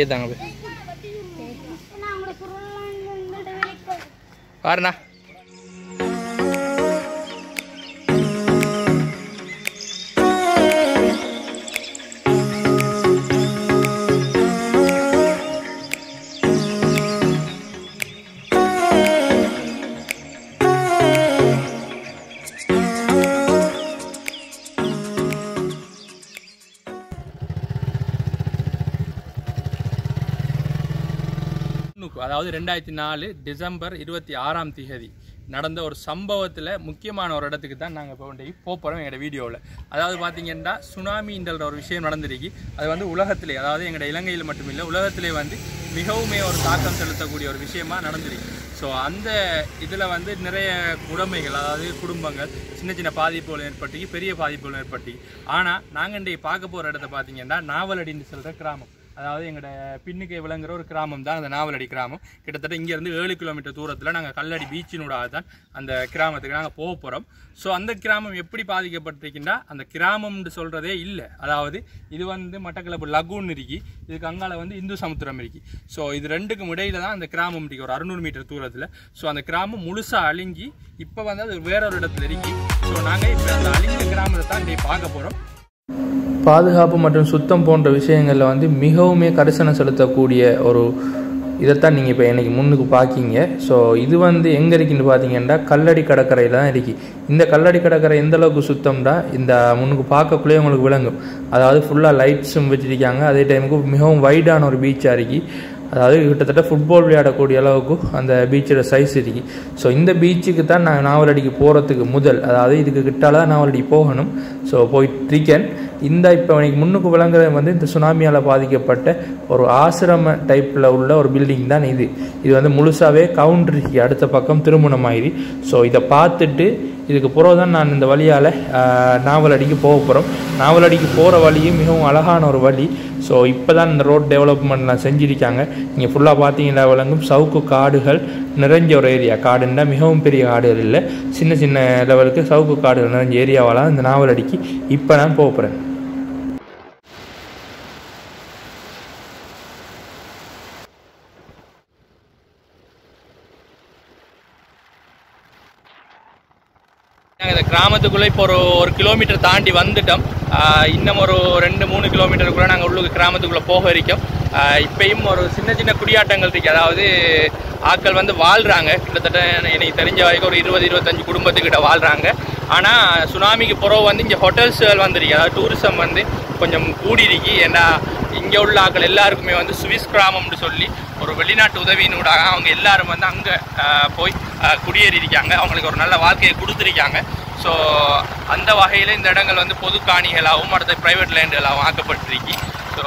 ये दांग बे और ना December 26 நடந்த ஒரு சம்பவத்துல முக்கியமான ஒரு இடத்துக்கு தான் நாங்க போக போறோம் எங்க வீடியோல. அதாவது பாத்தீங்கன்னா சுனாமின்ற ஒரு விஷயம் நடந்துருக்கு. அது வந்து உலகத்திலே அதாவது எங்க இலங்கையில மட்டும் இல்ல உலகத்திலே வந்து மிகவும் ஒரு தாக்கம் செலுத்தக்கூடிய ஒரு விஷயமா நடந்துருக்கு. சோ அந்த இதுல வந்து நிறைய குடும்பங்கள் அதாவது குடும்பங்கள் சின்ன சின்ன பாதிப்புகள் ஏற்பட்டு பெரிய பாதிப்புகள் ஏற்பட்டு. ஆனா நாங்க இன்றைய பார்க்க போற இடத்தை பாத்தீங்கன்னா நாவலடின்னு சொல்ற கிராமம். அதாவது எங்கட பின்னுக்கு விளங்குற ஒரு கிராமம் தான் அந்த நாவலடி கிராமம். கிட்டத்தட்ட இங்க இருந்து 7 கிலோமீட்டர் தூரத்துல நாங்க கல்லடி பீச்சினூடாக தான் அந்த கிராமத்துக்கு நாங்க போக போறோம். சோ அந்த கிராமம் எப்படி பாதிக்கப்பட்டிருக்கின்றா அந்த கிராமம்னு சொல்றதே இல்ல. அதாவது இது வந்து மட்டக்களப்பு லகூன் இருக்கு, இதுக்கு அங்கால வந்து இந்து சமுத்திரம் இருக்கு. சோ இது ரெண்டுக்கும் இடையில தான் அந்த கிராமம் இருக்கு, ஒரு 600 மீட்டர் தூரத்துல. சோ அந்த கிராமம் முழுசா அழிஞ்சி இப்ப வந்து அது வேற ஒரு இடத்துல இருக்கு. சோ நாங்க இப்ப அந்த அழிஞ்ச கிராமத்தை தான் இன்றைய பார்க்க போறோம். பாதுகாப்பு மற்றும் சுத்தம் போன்ற விஷயங்களில் வந்து மிகவுமே கரிசனை செலுத்தக்கூடிய ஒரு இதைத்தான் நீங்கள் இப்போ எனக்கு முன்னுக்கு பார்க்கிங்க. ஸோ இது வந்து எங்கே இருக்குன்னு பார்த்தீங்கன்னா கல்லடி கடற்கரையில் தான் இருக்குது. இந்த கல்லடி கடற்கரை எந்தளவுக்கு சுத்தம்னா இந்த முன்னுக்கு பார்க்கக்குள்ளே உங்களுக்கு விளங்கும். அதாவது ஃபுல்லாக லைட்ஸும் வச்சுருக்காங்க, அதே டைமுக்கு மிகவும் வைடான ஒரு பீச்சாக இருக்குது. அதாவது கிட்டத்தட்ட ஃபுட்பால் விளையாடக்கூடிய அளவுக்கு அந்த பீச்சோட சைஸ் இருக்குது. ஸோ இந்த பீச்சுக்கு தான் நான் நாவலடிக்கு போகிறதுக்கு முதல் அதாவது இதுக்கு கிட்டால தான் நாவலடி போகணும். ஸோ போயிட்டுருக்கேன். இந்த இப்போ எனக்கு முன்னுக்கு விளங்குறது வந்து இந்த சுனாமியால் பாதிக்கப்பட்ட ஒரு ஆசிரம டைப்பில் உள்ள ஒரு பில்டிங் தான் இது. இது வந்து முழுசாகவே கவுண்டரிக்கு அடுத்த பக்கம் திருமணம் ஆயிடுது. ஸோ இதை பார்த்துட்டு இதுக்கு பிறகு தான் நான் இந்த வழியால் நாவலடிக்கு போக போகிறோம். நாவலடிக்கு போகிற வழியும் மிகவும் அழகான ஒரு வழி. ஸோ இப்போ தான் இந்த ரோட் டெவலப்மெண்ட்லாம் செஞ்சுருக்காங்க. இங்கே ஃபுல்லாக பார்த்தீங்கன்னா விளங்கும் சவுக்கு காடுகள் நிறைஞ்ச ஒரு ஏரியா. காடுன்னா மிகவும் பெரிய காடுகள் இல்லை, சின்ன சின்ன லெவலுக்கு சவுக்கு காடுகள் நிறைஞ்ச ஏரியாவெல்லாம் இந்த நாவலடிக்கு இப்போ நான் போக போகிறேன். இந்த கிராமத்துக்குள்ளே இப்போ ஒரு கிலோமீட்டர் தாண்டி வந்துட்டோம். இன்னும் ஒரு 2-3 கிலோமீட்டருக்குள்ளே நாங்கள் உள்ளுக்கு கிராமத்துக்குள்ளே போக வரைக்கும் இப்பயும் ஒரு சின்ன சின்ன குடியாட்டங்கள் இருக்குது. அதாவது ஆட்கள் வந்து வாழ்கிறாங்க, கிட்டத்தட்ட எனக்கு தெரிஞ்ச வரைக்கும் ஒரு 20-25 குடும்பத்துக்கிட்ட வாழ்கிறாங்க. ஆனால் சுனாமிக்கு பிறகு வந்து இங்கே ஹோட்டல்ஸ்கள் வந்துருக்கு, அதாவது டூரிசம் வந்து கொஞ்சம் கூடிருக்கு. ஏன்னா இங்கே உள்ள ஆட்கள் எல்லாருக்குமே வந்து சுவிஸ் கிராமம்னு சொல்லி ஒரு வெளிநாட்டு உதவியினூடாக அவங்க எல்லாரும் வந்து அங்கே போய் குடியேறியிருக்காங்க, அவங்களுக்கு ஒரு நல்ல வாழ்க்கையை கொடுத்துருக்காங்க. ஸோ அந்த வகையில் இந்த இடங்கள் வந்து பொது காணிகளாகவும் அடுத்த ப்ரைவேட் லேண்டுகளாகவும் ஆக்கப்பட்டிருக்கு. ஸோ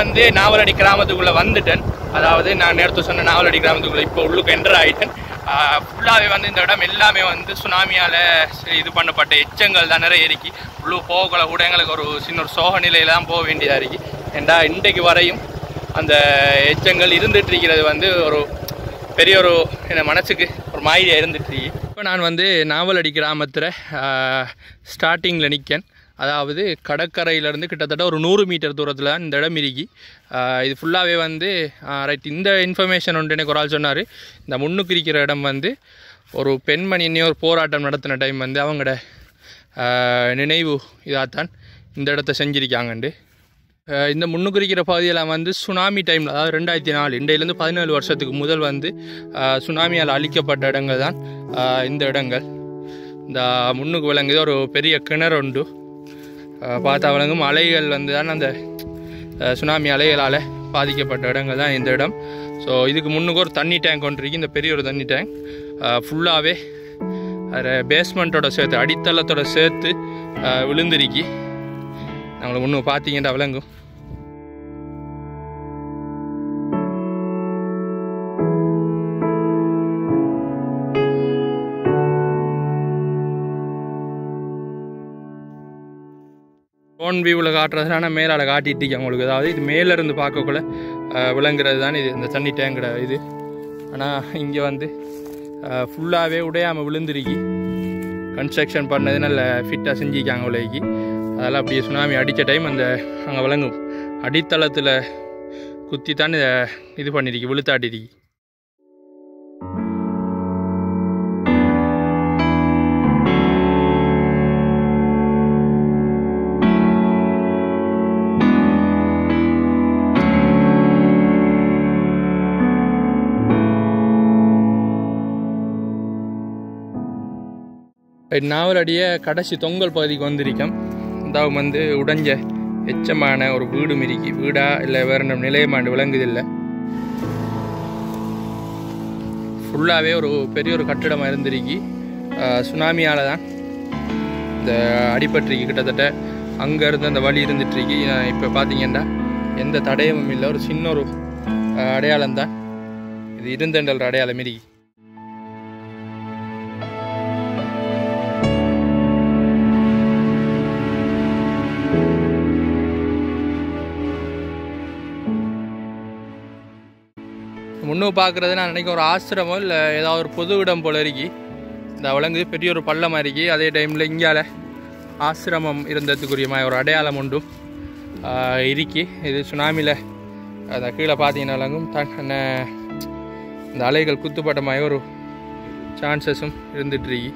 வந்து நாவலடி கிராமத்துக்குள்ளே வந்துட்டேன். அதாவது நான் நேற்று சொன்ன நாவலடி கிராமத்துக்குள்ளே இப்போ உள்ளுக்கு என்டர் ஆகிட்டேன். ஃபுல்லாகவே வந்து இந்த இடம் எல்லாமே வந்து சுனாமியால் இது பண்ணப்பட்ட எச்சங்கள் தான் நிறைய இருக்கு. உள்ளூர் போகக்குள்ள கூட எங்களுக்கு ஒரு சின்ன ஒரு சோக நிலையில தான் போக வேண்டியதாக இருக்கு. ஏன்னா இன்றைக்கு வரையும் அந்த எச்சங்கள் இருந்துட்டு இருக்கிறது வந்து ஒரு பெரிய ஒரு என்ன மனசுக்கு ஒரு மாதிரியாக இருந்துட்டு இருக்கு. இப்போ நான் வந்து நாவலடி கிராமத்தில் ஸ்டார்டிங்கில் நிற்கேன். அதாவது கடற்கரையிலேருந்து கிட்டத்தட்ட ஒரு 100 மீட்டர் தூரத்தில் இந்த இடம் இருக்கு. இது ஃபுல்லாகவே வந்து ரைட் இந்த இன்ஃபர்மேஷன் ஒன்று எனக்கு ஒரு ஆள் சொன்னார். இந்த முன்னுக்கு இருக்கிற இடம் வந்து ஒரு பெண்மணி இன்னொரு போராட்டம் நடத்தின டைம் வந்து அவங்களோட நினைவு இதாகத்தான் இந்த இடத்த செஞ்சுருக்காங்கண்டு. இந்த முன்னுக்குறிக்கிற பகுதியில் வந்து சுனாமி டைமில் அதாவது 2004 இன்றையிலேருந்து 17 வருஷத்துக்கு முதல் வந்து சுனாமியால் அழிக்கப்பட்ட இடங்கள் தான் இந்த இடங்கள். இந்த முன்னுக்கு விளங்குது ஒரு பெரிய கிணறு உண்டு, பார்த்தா விளங்கும். அலைகள் வந்து தான் அந்த சுனாமி அலைகளால் பாதிக்கப்பட்ட இடங்கள் தான் இந்த இடம். ஸோ இதுக்கு முன்னுக்கு ஒரு தண்ணி டேங்க் ஒன்று இருக்குது. இந்த பெரிய ஒரு தண்ணி டேங்க் ஃபுல்லாகவே அதில் பேஸ்மெண்ட்டோட சேர்த்து அடித்தளத்தோட சேர்த்து விழுந்திருக்கு. நாங்கள் முன்னு பார்த்தீங்கன்னா விளங்கும். ड्रोन வியூல காட்டுறதுனால மேலால காட்டிட்டீங்க உங்களுக்கு. அதாவது இது மேல இருந்து பார்க்கக்குள்ள விளங்குறது தான் இது இந்த தண்ணி டேங்கட இது. ஆனா இங்க வந்து ஃபுல்லாவே உடையாம விழுந்திருக்கு. கன்ஸ்ட்ரக்ஷன் பண்ணதுனால ஃபிட்டா செஞ்சிட்டாங்க உலகி. அதனால அப்படியே சுனாமி அடிச்ச டைம் அந்த அங்க விளங்கும் அடித்தளத்துல குத்தி தான் இது பண்ணிருக்கு விழுத்தாடிருக்கு. நாவலடிய கடைசி தொங்கல் பகுதிக்கு வந்திருக்கோம். இதாவும் வந்து உடஞ்ச எச்சமான ஒரு வீடு மிருக்கி வீடா இல்லை வேற நம்ம நிலையமாண்டு விளங்குதில்லை. ஃபுல்லாகவே ஒரு பெரிய ஒரு கட்டிடமாக இருந்திருக்கி. சுனாமியால் தான் இந்த அடிபட்டிருக்கி. கிட்டத்தட்ட அங்கே இருந்து அந்த வழி இருந்துகிட்ருக்கு. இப்போ பார்த்தீங்கன்னா எந்த தடயமும் இல்லை. ஒரு சின்ன ஒரு அடையாளம் தான் இது இருந்தண்டல் அடையாளம் மிருக்கி. முன்னும் பார்க்குறது நான் நினைக்கிறேன் ஒரு ஆசிரமம் இல்லை ஏதாவது ஒரு பொது இடம் போல் இருக்கி. இந்த விலங்கு பெரிய ஒரு பள்ளமாக இருக்கி. அதே டைமில் இங்கால ஆசிரமம் இருந்ததுக்குரியமாக ஒரு அடையாளம் உண்டும் இருக்கி. இது சுனாமியில் அந்த கீழே பார்த்தீங்கன்னா விலங்கும் இந்த அலைகள் குத்துப்பட்டமாக ஒரு சான்சஸும் இருந்துகிட்ருக்கு.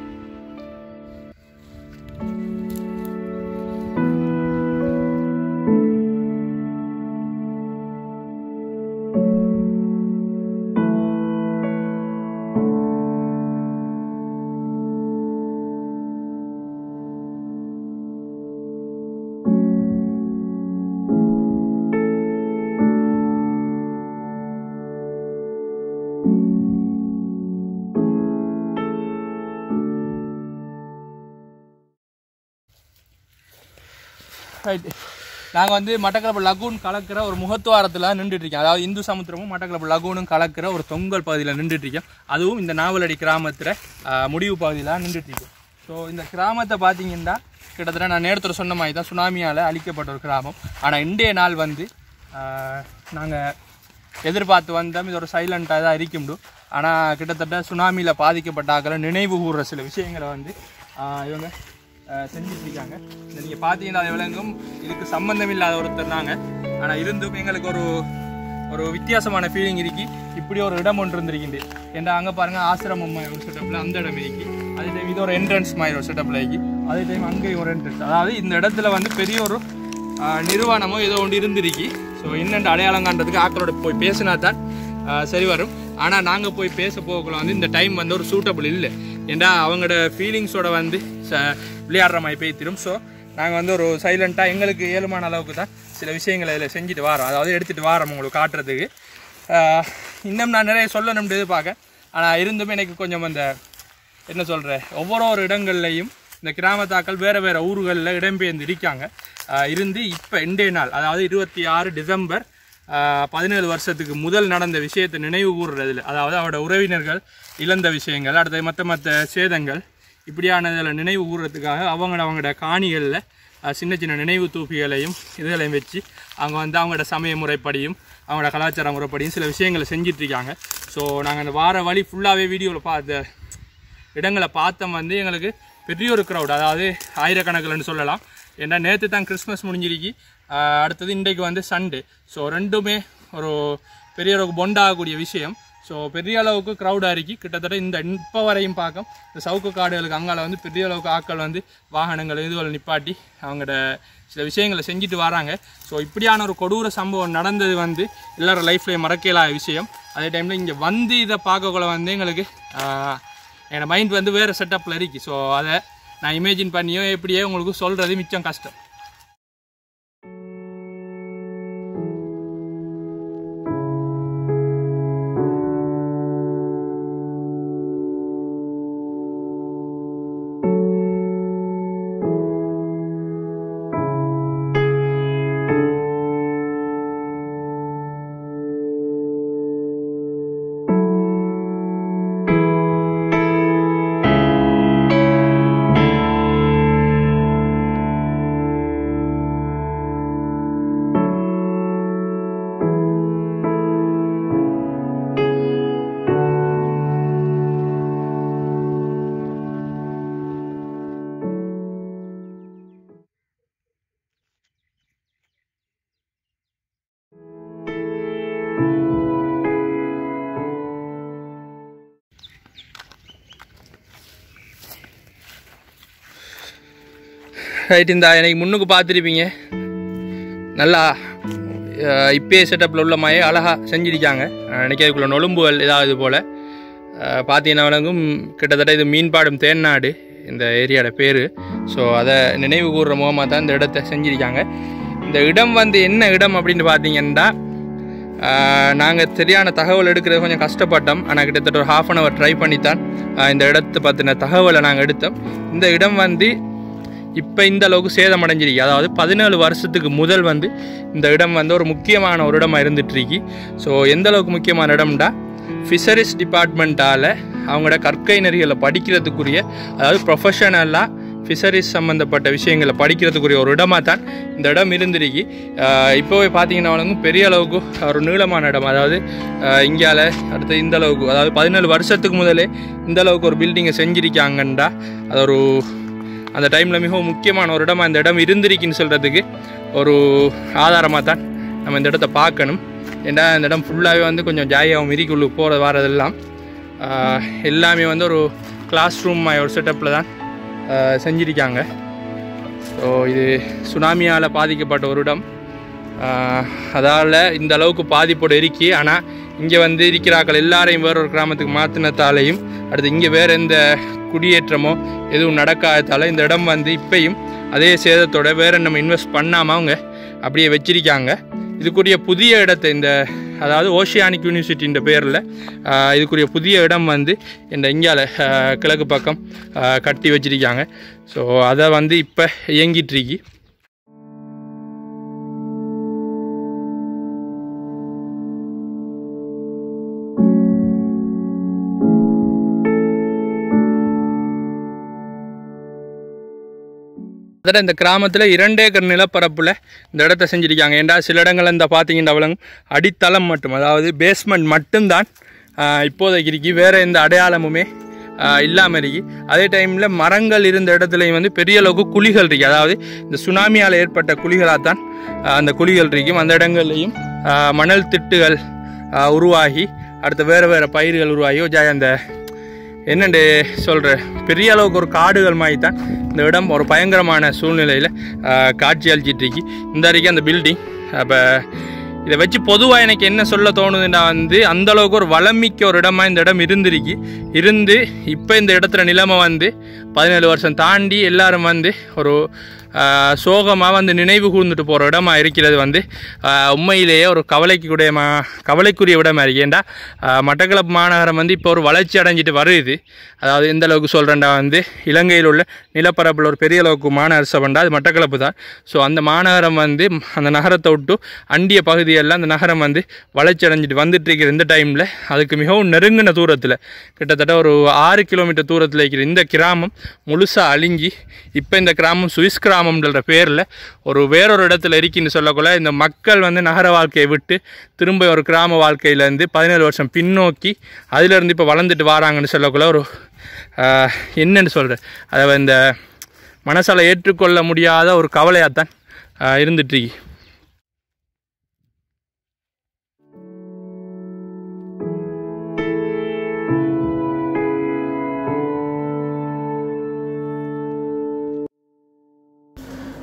ரைட், நாங்கள் வந்து மட்டக்களப்பு லகூன் கலக்கிற ஒரு முகத்துவாரத்தில் நின்றுட்டுருக்கேன். அதாவது இந்து சமுத்திரமும் மட்டக்களப்பு லகூனும் கலக்கிற ஒரு தொங்கல் பகுதியில் நின்றுட்டுருக்கேன். அதுவும் இந்த நாவலடி கிராமத்தில் முடிவு பகுதியில் நின்றுட்டுருக்கேன். ஸோ இந்த கிராமத்தை பார்த்தீங்கன்னா கிட்டத்தட்ட நான் நேரத்தில் சொன்ன மாதிரி தான் சுனாமியால் அழிக்கப்பட்ட ஒரு கிராமம். ஆனால் இன்றைய நாள் வந்து நாங்கள் எதிர்பார்த்து வந்தோம் இது ஒரு சைலண்ட்டாக தான் இருக்கும்டும். ஆனால் கிட்டத்தட்ட சுனாமியில் பாதிக்கப்பட்டாக்கிற நினைவு கூறுற சில விஷயங்களை வந்து இவங்க செஞ்சிட்ருக்காங்க. இந்த நீங்கள் பார்த்தீங்கன்னா அது விளங்கும் இதுக்கு சம்மந்தம் இல்லாத ஒருத்தர் நாங்கள். ஆனால் இருந்தும் எங்களுக்கு ஒரு ஒரு வித்தியாசமான ஃபீலிங் இருக்கு. இப்படி ஒரு இடம் ஒன்று இருந்திருக்குது. ஏன்னா அங்கே பாருங்கள் ஆசிரமம் ஒரு செட்டப்பில் அந்த இடம் இருக்கு. அதே டைம் இது ஒரு என்ட்ரன்ஸ் மாதிரி ஒரு செட்டப்பில் இருக்கு. அதே டைம் அங்கேயும் ஒரு என்ட்ரன்ஸ். அதாவது இந்த இடத்துல வந்து பெரிய ஒரு நிர்வாணமோ ஏதோ ஒன்று இருந்திருக்கு. ஸோ என்னென்ன அடையாளம் காண்றதுக்கு ஆக்களோட போய் பேசினா தான் சரி வரும். ஆனால் நாங்கள் போய் பேச போகக்குள்ள வந்து இந்த டைம் வந்து ஒரு சூட்டபிள் இல்லை. ஏன்னா அவங்களோட ஃபீலிங்ஸோட வந்து விளையாடுற மாதிரி பேத்திரும். ஸோ நாங்கள் வந்து ஒரு சைலண்ட்டாக எங்களுக்கு ஏழுமான அளவுக்கு தான் சில விஷயங்களை இதில் செஞ்சுட்டு வரோம். அதாவது எடுத்துகிட்டு வரோம் உங்களுக்கு காட்டுறதுக்கு. இன்னும் நான் நிறைய சொல்லணும்னு எதிர்பார்க்க. ஆனால் இருந்துமே எனக்கு கொஞ்சம் அந்த என்ன சொல்கிற ஒவ்வொரு ஒரு இடங்கள்லையும் இந்த கிராமத்தாக்கள் வேறு வேறு ஊர்களில் இடம்பெயர்ந்து இருக்காங்க. இருந்து இப்போ இன்றைய நாள் அதாவது 26 டிசம்பர் 17 வருஷத்துக்கு முதல் நடந்த விஷயத்தை நினைவு கூறுறதில்லை. அதாவது அவரோட உறவினர்கள் இழந்த விஷயங்கள் அடுத்தது மற்ற மற்ற சேதங்கள் இப்படியானதில் நினைவு கூறுறதுக்காக அவங்களோட காணிகளில் சின்ன சின்ன நினைவு தூப்பிகளையும் இதுகளையும் வச்சு அவங்க வந்து அவங்களோட சமய முறைப்படியும் அவங்களோட கலாச்சார முறைப்படியும் சில விஷயங்களை செஞ்சிட்ருக்காங்க. ஸோ நாங்கள் அந்த வார வழி ஃபுல்லாகவே வீடியோவில் பார்த்த இடங்களை பார்த்தோம். வந்து எங்களுக்கு பெரிய ஒரு க்ரௌட் அதாவது ஆயிரக்கணக்கில்னு சொல்லலாம். ஏன்னா நேற்று தான் கிறிஸ்மஸ் முடிஞ்சிருக்கு. அடுத்தது இன்றைக்கு வந்து சண்டே. ஸோ ரெண்டுமே ஒரு பெரிய அளவுக்கு பொண்டாகக்கூடிய விஷயம். ஸோ பெரிய அளவுக்கு க்ரௌடாக இருக்குது. கிட்டத்தட்ட இந்த இப்போ வரையும் பார்க்க இந்த சவுக்கு காடுகளுக்கு அங்கால வந்து பெரிய அளவுக்கு ஆட்கள் வந்து வாகனங்கள் இதுவரை நிப்பாட்டி அவங்களோட சில விஷயங்களை செஞ்சுட்டு வராங்க. ஸோ இப்படியான ஒரு கொடூர சம்பவம் நடந்தது வந்து எல்லாரும் லைஃப்லேயே மறக்கலாத விஷயம். அதே டைமில் இங்கே வந்து இதை பார்க்கக்குள்ள வந்து எங்களுக்கு என்னோடய மைண்ட் வந்து வேறு செட்டப்பில் இருக்குது. ஸோ அதை நான் இமேஜின் பண்ணியோ எப்படியோ உங்களுக்கு சொல்கிறது மிச்சம் கஷ்டம். ஃபைட் இந்த எனக்கு முன்னுக்கு பார்த்துருப்பீங்க. நல்லா இப்பே செட்டப்பில் உள்ள மாயை அழகாக செஞ்சிருக்காங்க. எனக்கு அதுக்குள்ள நொலும்புகள் இதாவது போல் பார்த்தீங்கன்னா வழங்கும். கிட்டத்தட்ட இது மீன்பாடும் தேன்நாடு இந்த ஏரியாவோட பேர். ஸோ அதை நினைவு கூறுற முகமாக தான் இந்த இடத்த செஞ்சுருக்காங்க. இந்த இடம் வந்து என்ன இடம் அப்படின்னு பார்த்தீங்கன்னா, நாங்கள் சரியான தகவல் எடுக்கிறது கொஞ்சம் கஷ்டப்பட்டோம். ஆனால் கிட்டத்தட்ட ஒரு ஹாஃப் அன் ஹவர் ட்ரை பண்ணித்தான் இந்த இடத்தை பற்றின தகவலை நாங்கள் எடுத்தோம். இந்த இடம் வந்து இப்போ இந்த அளவுக்கு சேதமடைஞ்சிருக்கு. அதாவது 17 வருஷத்துக்கு முதல் வந்து இந்த இடம் வந்து ஒரு முக்கியமான ஒரு இடமாக இருந்துகிட்ருக்கு. ஸோ எந்த அளவுக்கு முக்கியமான இடம்டா, ஃபிஷரிஸ் டிபார்ட்மெண்ட்டால் அவங்களோட கற்கை நெறிகளை படிக்கிறதுக்குரிய, அதாவது ப்ரொஃபஷனலாக ஃபிஷரிஸ் சம்மந்தப்பட்ட விஷயங்களை படிக்கிறதுக்குரிய ஒரு இடமாக தான் இந்த இடம் இருந்துருக்கு. இப்போவே பார்த்தீங்கன்னா பெரிய அளவுக்கு ஒரு நீளமான இடம். அதாவது இங்கால அடுத்து இந்த அளவுக்கு, அதாவது 17 வருஷத்துக்கு முதலே இந்த அளவுக்கு ஒரு பில்டிங்கை செஞ்சிருக்காங்கண்டா அது ஒரு அந்த டைமில் மிகவும் முக்கியமான ஒரு இடமாக இந்த இடம் இருந்திருக்குன்னு சொல்கிறதுக்கு ஒரு ஆதாரமாக தான் நம்ம இந்த இடத்த பார்க்கணும். ஏன்னா இந்த இடம் ஃபுல்லாகவே வந்து கொஞ்சம் ஜாலியாகவும் இருக்குள்ளு போகிற வரதெல்லாம் எல்லாமே வந்து ஒரு கிளாஸ் ரூம் ஒரு செட்டப்பில் தான் செஞ்சிருக்காங்க. ஸோ இது சுனாமியால் பாதிக்கப்பட்ட ஒரு இடம். அதால் இந்த அளவுக்கு பாதிப்போடு இருக்கி. ஆனால் இங்கே வந்து இருக்கிறாக்கள் எல்லாரையும் வேறொரு கிராமத்துக்கு மாற்றினத்தாலேயும் அடுத்து இங்கே வேறு எந்த குடியேற்றமோ எதுவும் நடக்காததால் இந்த இடம் வந்து இப்பையும் அதே சேதத்தோடு வேறு நம்ம இன்வெஸ்ட் பண்ணாமல் அவங்க அப்படியே வச்சிருக்காங்க. இதுக்குரிய புதிய இடத்தை இந்த, அதாவது ஓஷியானிக் யூனிவர்சிட்டின்ற பேரில் இதுக்குரிய புதிய இடம் வந்து இந்த இங்கால கிழக்கு பக்கம் கட்டி வச்சிருக்காங்க. ஸோ அதை வந்து இப்போ இயங்கிட்டுருக்கு. அதில் இந்த கிராமத்தில் 2 ஏக்கர் நிலப்பரப்பில் இந்த இடத்த செஞ்சுருக்காங்க. ஏண்டா சில இடங்கள் இந்த பார்த்தீங்கன்னா அடித்தளம் மட்டும், அதாவது பேஸ்மெண்ட் மட்டும்தான் இப்போதைக்கு இருக்கு. வேறு எந்த அடையாளமுமே இல்லாமல் இருக்கு. அதே டைமில் மரங்கள் இருந்த இடத்துலையும் வந்து பெரிய அளவுக்கு குழிகள் இருக்குது. அதாவது இந்த சுனாமியால் ஏற்பட்ட குழிகளாக தான் அந்த குழிகள் இருக்கும். அந்த இடங்கள்லையும் மணல் திட்டுகள் உருவாகி அடுத்து வேறு வேறு பயிர்கள் உருவாகி அந்த என்னென்று சொல்கிற பெரிய அளவுக்கு ஒரு காடுகள் மாதிரி தான் இந்த இடம் ஒரு பயங்கரமான சூழ்நிலையில் காட்சி அளிச்சிட்ருக்கு. இந்த வரைக்கும் அந்த பில்டிங். அப்போ இதை வச்சு பொதுவாக எனக்கு என்ன சொல்ல தோணுதுன்னா வந்து அந்தளவுக்கு ஒரு வளமிக்க ஒரு இடமாக இந்த இடம் இருந்திருக்கு. இருந்து இப்போ இந்த இடத்துல நிலைமை வந்து 17 வருஷம் தாண்டி எல்லோரும் வந்து ஒரு சோகமாக வந்து நினைவு கூர்ந்துட்டு போகிற இடமாக இருக்கிறது வந்து உண்மையிலேயே ஒரு கவலைக்குரிய இடமாக இருக்குது. ஏண்டா மட்டக்களப்பு மாநகரம் வந்து இப்போ ஒரு வளர்ச்சி அடைஞ்சிட்டு வருது. அதாவது எந்த அளவுக்கு சொல்கிறேன்டா வந்து இலங்கையில் உள்ள நிலப்பரப்பில் ஒரு பெரிய அளவுக்கு மாநகர சபைண்டா அது மட்டக்களப்பு தான். ஸோ அந்த மாநகரம் வந்து அந்த நகரத்தை விட்டு அண்டிய பகுதியெல்லாம் அந்த நகரம் வந்து வளர்ச்சி அடைஞ்சிட்டு வந்துட்டு இருக்கிற இந்த டைமில் அதுக்கு மிகவும் நெருங்கின தூரத்தில் கிட்டத்தட்ட ஒரு 6 கிலோமீட்டர் தூரத்தில் இருக்கிற இந்த கிராமம் முழுசாக அழிஞ்சி இப்போ இந்த கிராமம் சுவிஸ் கிராமம் அப்படின்ற பேரில் ஒரு வேறொரு இடத்துல இருக்குன்னு சொல்லக்குள்ள இந்த மக்கள் வந்து நகர வாழ்க்கையை விட்டு திரும்ப ஒரு கிராம வாழ்க்கையிலேருந்து 17 வருஷம் பின்னோக்கி அதிலேருந்து இப்போ வளர்ந்துட்டு வராங்கன்னு சொல்லக்குள்ள ஒரு என்னன்னு சொல்கிற அதை இந்த மனசால் ஏற்றுக்கொள்ள முடியாத ஒரு கவலையாக தான் இருந்துட்டுருக்கு.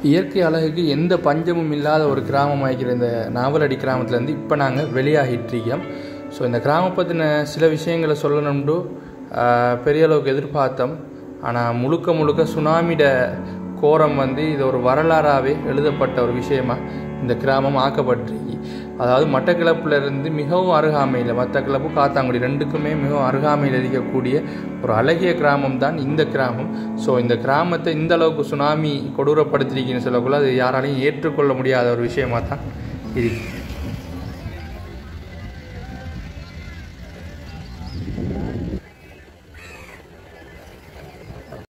இயற்கை அழகுக்கு எந்த பஞ்சமும் இல்லாத ஒரு கிராமமாகிக்கிற இந்த நாவலடி கிராமத்துலேருந்து இப்போ நாங்கள் வெளியாகிட்டுருக்கோம். ஸோ இந்த கிராமம் பற்றின சில விஷயங்களை சொல்லணும்னு பெரிய அளவுக்கு எதிர்பார்த்தோம். ஆனால் முழுக்க முழுக்க சுனாமிட கோரம் வந்து இது ஒரு வரலாறாகவே எழுதப்பட்ட ஒரு விஷயமாக இந்த கிராமம் ஆக்கப்பட்டிருக்கு. அதாவது மட்டக்களப்பிலிருந்து மிகவும் அருகாமையில், மட்டக்களப்பு காத்தாங்குடி ரெண்டுக்குமே மிகவும் அருகாமையில் இருக்கக்கூடிய ஒரு அழகிய கிராமம் தான் இந்த கிராமம். ஸோ இந்த கிராமத்தை இந்த அளவுக்கு சுனாமி கொடூரப்படுத்திருக்குன்னு சொல்லக்குள்ள அது யாராலையும் ஏற்றுக்கொள்ள முடியாத ஒரு விஷயமாக தான் இருக்குது.